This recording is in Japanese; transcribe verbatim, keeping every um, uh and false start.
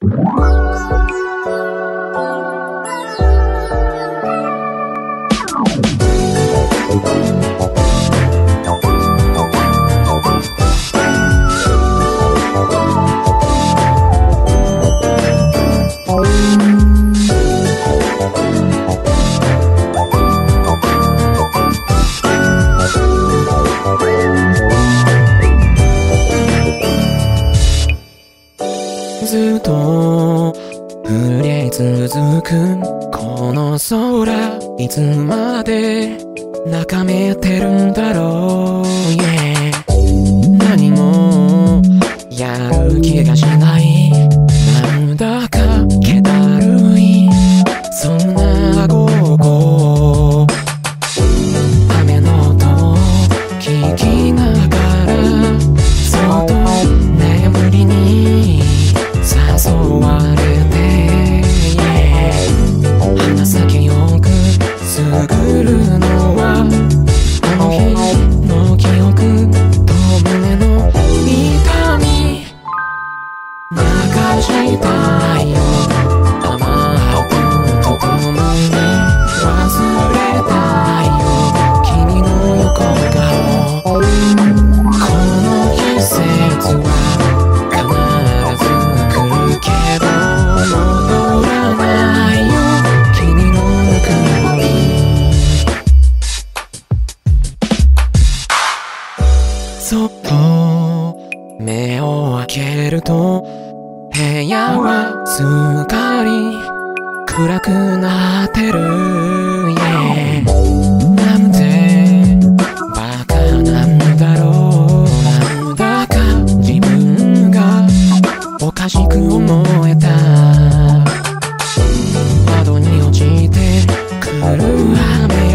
ずっと降り続くこの空、いつまで眺めてるんだろう、yeah、何もやる気がしない、なんだか気だるい、そんな午後、雨の音聞きながらそっと眠りに誘われて、yeah、鼻先よくすぐるのはあの日の記憶と胸の痛み、流したいよ甘くと共に忘れたいよ君の横顔、この季節はそっと目を開けると部屋はすっかり暗くなってる、yeah、なんてバカなんだろう、なんだか自分がおかしく思えた、窓に落ちてくる雨